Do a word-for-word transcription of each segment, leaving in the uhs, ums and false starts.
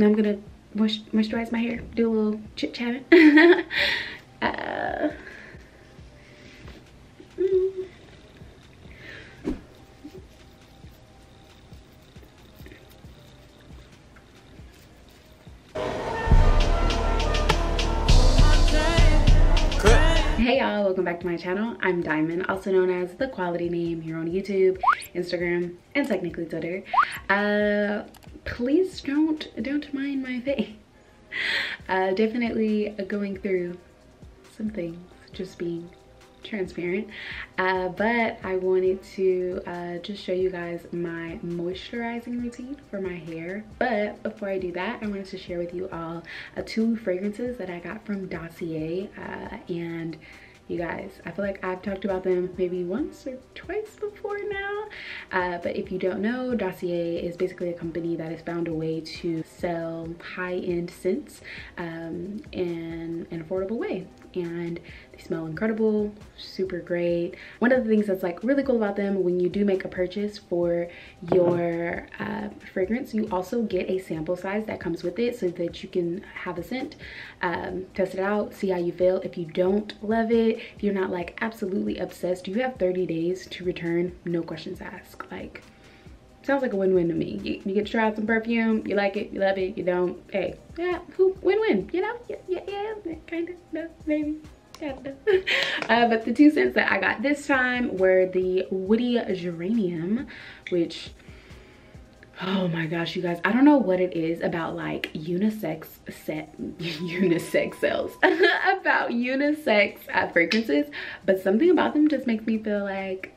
Now I'm gonna moisturize my hair, do a little chit chatting. uh, mm. Hey y'all, welcome back to my channel. I'm Diamond, also known as The Quality Name, here on YouTube, Instagram, and technically Twitter. Uh, please don't don't mind my face. Uh, definitely going through some things, just being transparent. Uh, but I wanted to uh, just show you guys my moisturizing routine for my hair. But before I do that, I wanted to share with you all uh, two fragrances that I got from Dossier. Uh, and you guys, I feel like I've talked about them maybe once or twice before now. Uh, but if you don't know, Dossier is basically a company that has found a way to sell high-end scents um, in an affordable way. And they smell incredible, super great. One of the things that's like really cool about them, when you do make a purchase for your uh, fragrance, you also get a sample size that comes with it so that you can have a scent, um, test it out, see how you feel. If you don't love it, if you're not like absolutely obsessed, you have thirty days to return, no questions asked. Like, sounds like a win-win to me. You, you get to try out some perfume, you like it, you love it, you don't, hey, yeah, win-win, you know? Yeah, yeah, yeah, kind of, no, maybe, kind of. Uh, but the two scents that I got this time were the Woody Geranium, which, oh my gosh, you guys, I don't know what it is about like unisex set, unisex sales, about unisex uh, fragrances, but something about them just makes me feel like,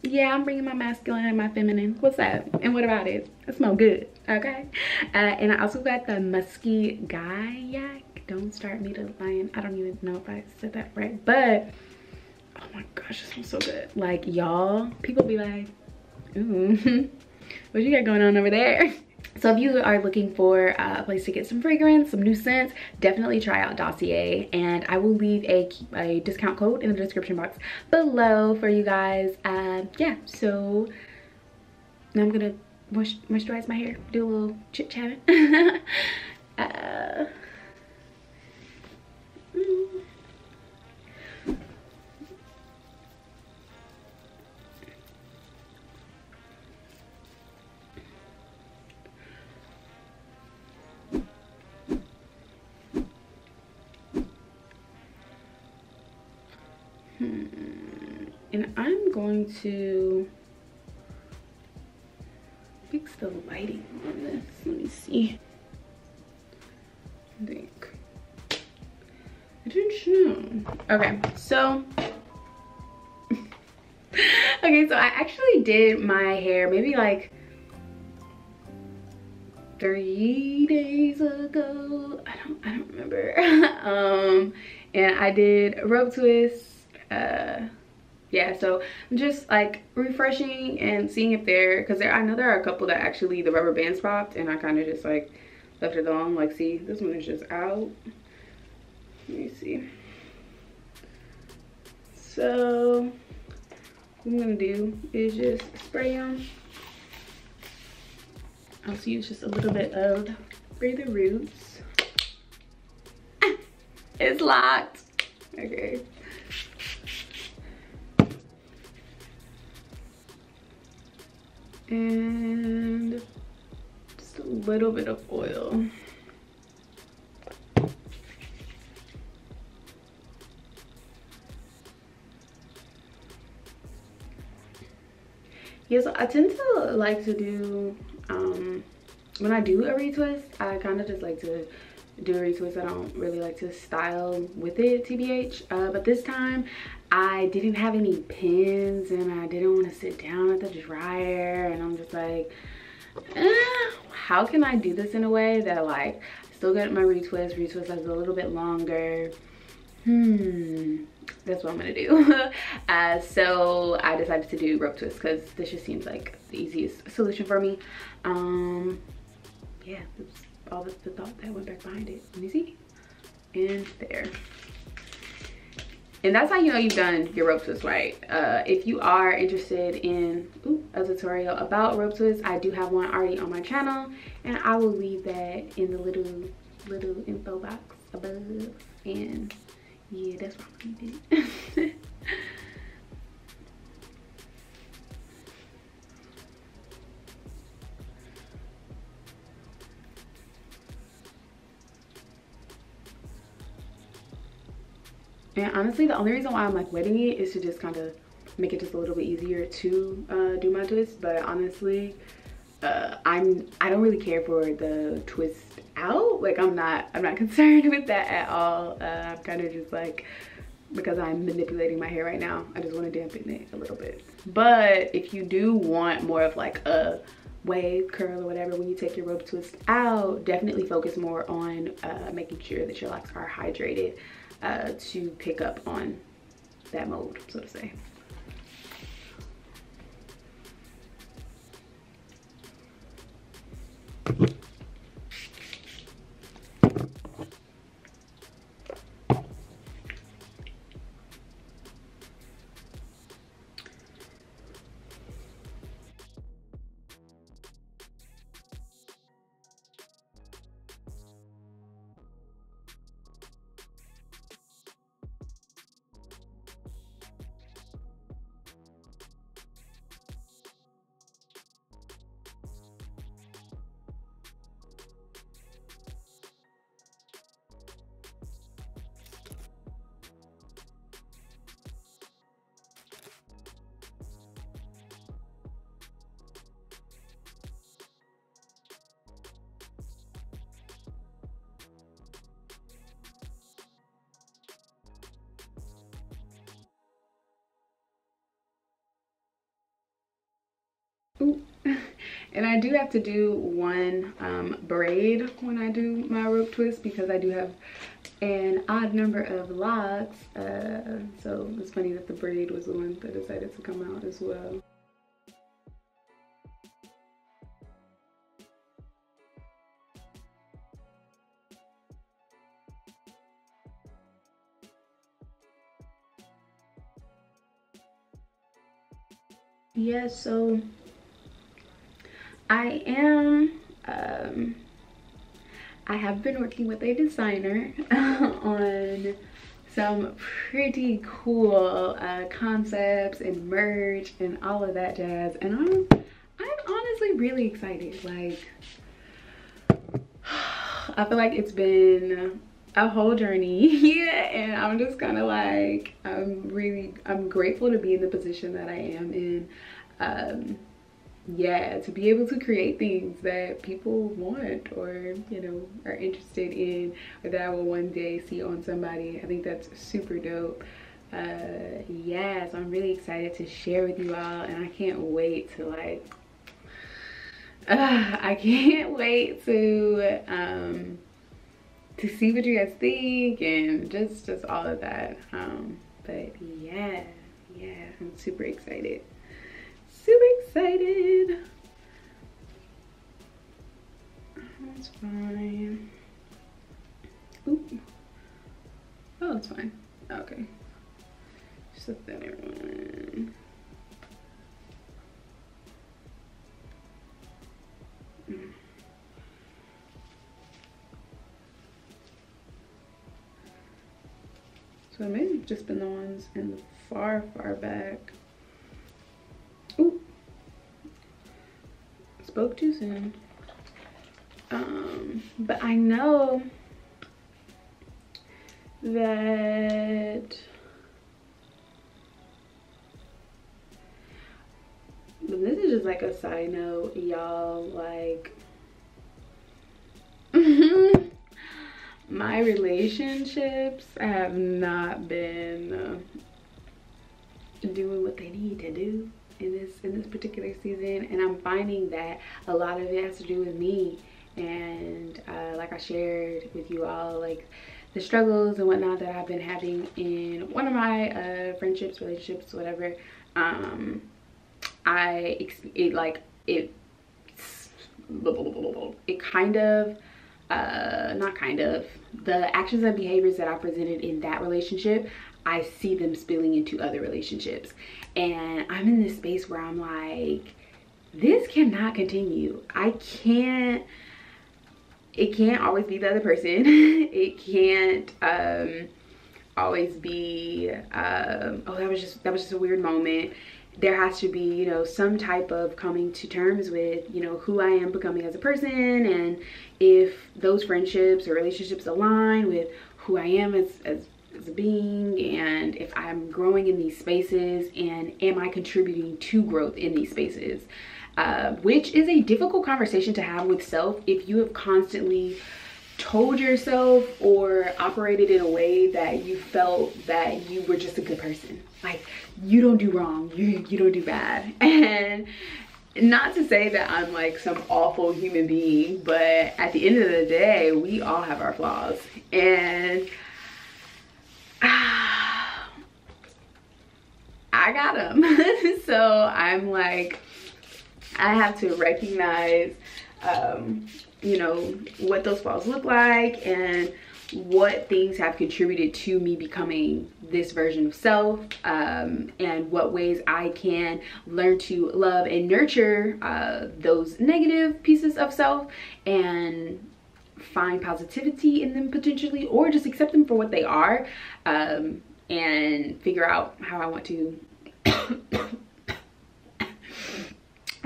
yeah, I'm bringing my masculine and my feminine. What's up? And what about it? It smells good, okay? Uh, and I also got the Musky Guy. Don't start me to lying. I don't even know if I said that right. But, oh my gosh, it smells so good. Like, y'all, people be like, ooh, what you got going on over there? So if you are looking for a place to get some fragrance, some new scents, definitely try out Dossier. And I will leave a, a discount code in the description box below for you guys. Uh, yeah, so now I'm gonna moisturize my hair, do a little chit chatting. uh, mm. And I'm going to fix the lighting on this. Let me see. I think. I don't know. Okay, so. Okay, so I actually did my hair maybe like three days ago. I don't, I don't remember. um, and I did rope twists. Uh, yeah, so I'm just like refreshing and seeing if they're, because there I know there are a couple that actually the rubber bands popped, and I kind of just like left it alone. Like, see, this one is just out. Let me see. So what I'm gonna do is just spray them. I'll just use just a little bit of Free the Roots. Ah, it's locked. Okay. And just a little bit of oil. Yeah, so I tend to like to do, um, when I do a retwist, I kind of just like to do a retwist. I don't really like to style with it, T B H. Uh, but this time, I didn't have any pins, and I didn't want to sit down at the dryer, and I'm just like, eh, how can I do this in a way that like still get my retwist, retwist like a little bit longer? Hmm, that's what I'm gonna do. uh, so I decided to do rope twist because this just seems like the easiest solution for me. Um, yeah, that's all the, the thought that went back behind it. Let me see, and there. And that's how you know you've done your rope twist right. Uh, if you are interested in ooh, a tutorial about rope twists, I do have one already on my channel, and I will leave that in the little little info box above. And yeah, that's what I'm gonna do. And honestly, the only reason why I'm like wetting it is to just kind of make it just a little bit easier to uh, do my twist. But honestly, uh, I'm I don't really care for the twist out. Like I'm not I'm not concerned with that at all. Uh, I'm kind of just like, because I'm manipulating my hair right now, I just want to dampen it a little bit. But if you do want more of like a wave curl or whatever when you take your rope twist out, definitely focus more on uh, making sure that your locks are hydrated. Uh, to pick up on that mode, so to say. Ooh. And I do have to do one um, braid when I do my rope twist, because I do have an odd number of locks. Uh, so it's funny that the braid was the one that decided to come out as well. Yeah, so I am, um, I have been working with a designer on some pretty cool uh, concepts and merch and all of that jazz. And I'm, I'm honestly really excited. Like, I feel like it's been a whole journey. Yeah, and I'm just kind of like, I'm really, I'm grateful to be in the position that I am in. Um, yeah, to be able to create things that people want, or you know, are interested in, or that I will one day see on somebody. I think that's super dope. Uh yeah, so I'm really excited to share with you all, and I can't wait to like uh, I can't wait to um to see what you guys think, and just just all of that. Um but yeah, yeah, I'm super excited. Super excited. That's fine. Ooh. Oh, it's fine. Okay. Just a thinner one. Mm. So it may have just been the ones in the far, far back. Ooh, spoke too soon. Um, but I know that this is just like a side note, y'all. Like, my relationships have not been doing what they need to do in this in this particular season, and I'm finding that a lot of it has to do with me, and uh, like I shared with you all, like the struggles and whatnot that I've been having in one of my uh, friendships, relationships, whatever. um I it like it it kind of uh not kind of the actions and behaviors that I presented in that relationship, I see them spilling into other relationships. And I'm in this space where I'm like, this cannot continue. I can't, it can't always be the other person. It can't um, always be, um, oh, that was just, that was just a weird moment. There has to be, you know, some type of coming to terms with, you know, who I am becoming as a person, and if those friendships or relationships align with who I am as, as, as a being, and if I'm growing in these spaces, and am I contributing to growth in these spaces, uh, which is a difficult conversation to have with self if you have constantly told yourself or operated in a way that you felt that you were just a good person. Like, you don't do wrong, you, you don't do bad. And not to say that I'm like some awful human being, but at the end of the day, we all have our flaws. And uh, I got them. So I'm like, I have to recognize um, you know, what those flaws look like and what things have contributed to me becoming this version of self, um, and what ways I can learn to love and nurture uh, those negative pieces of self and find positivity in them potentially, or just accept them for what they are, um, and figure out how I want to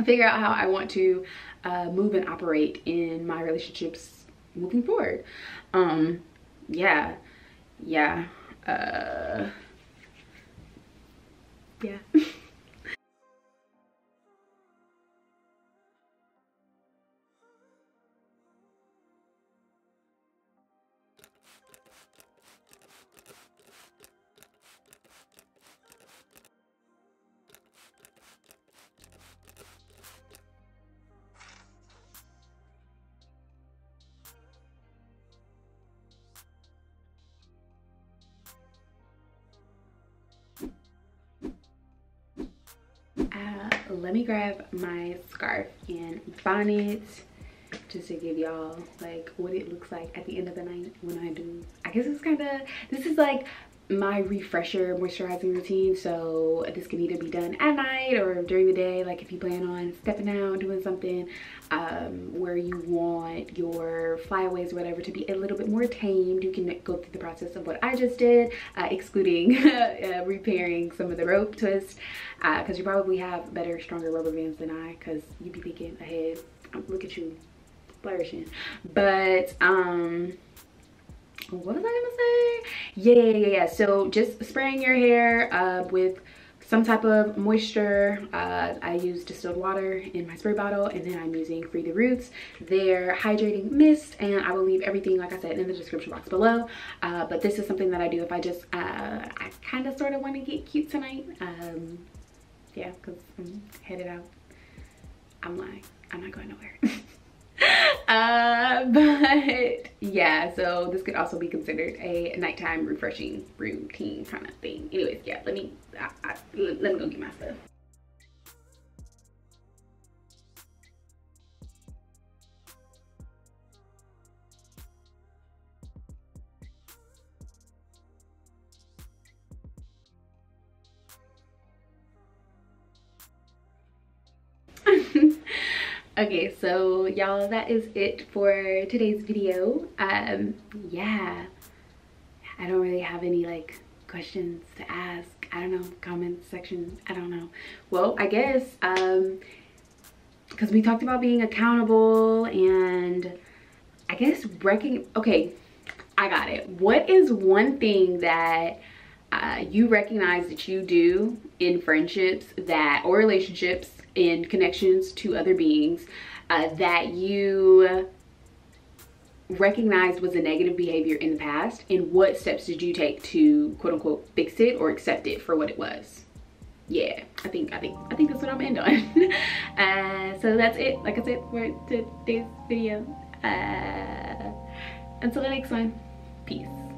figure out how I want to Uh, move and operate in my relationships moving forward. Um, yeah, yeah, uh, yeah. Let me grab my scarf and bonnet just to give y'all like what it looks like at the end of the night when I do. I guess it's kind of, this is like my refresher moisturizing routine, so this can either be done at night or during the day, like if you plan on stepping out, doing something um where you want your flyaways or whatever to be a little bit more tamed. You can go through the process of what I just did, uh, excluding uh, repairing some of the rope twist, because uh, you probably have better, stronger rubber bands than I, because you'd be thinking ahead. Look at you flourishing. But um what was I gonna say? Yeah, yeah, yeah, yeah. So just spraying your hair uh, with some type of moisture. Uh, I use distilled water in my spray bottle, and then I'm using Free the Roots, their hydrating mist, and I will leave everything, like I said, in the description box below. Uh, but this is something that I do if I just, uh, I kind of sort of want to get cute tonight. Um, yeah, because I'm headed out. I'm lying. I'm not going nowhere. Uh, but yeah, so this could also be considered a nighttime refreshing routine kind of thing. Anyways, yeah, let me I, I, let me go get my stuff. Okay, so y'all, that is it for today's video. Um yeah, I don't really have any like questions to ask. I don't know, comment section, I don't know. Well, I guess um because we talked about being accountable, and I guess wrecking, okay, I got it. What is one thing that uh you recognize that you do in friendships that, or relationships, in connections to other beings, uh, that you recognized was a negative behavior in the past, and what steps did you take to quote unquote fix it or accept it for what it was? Yeah, I think I think I think that's what I'm gonna end on. Uh, so that's it, like I said, for today's video. Uh, until the next one, peace.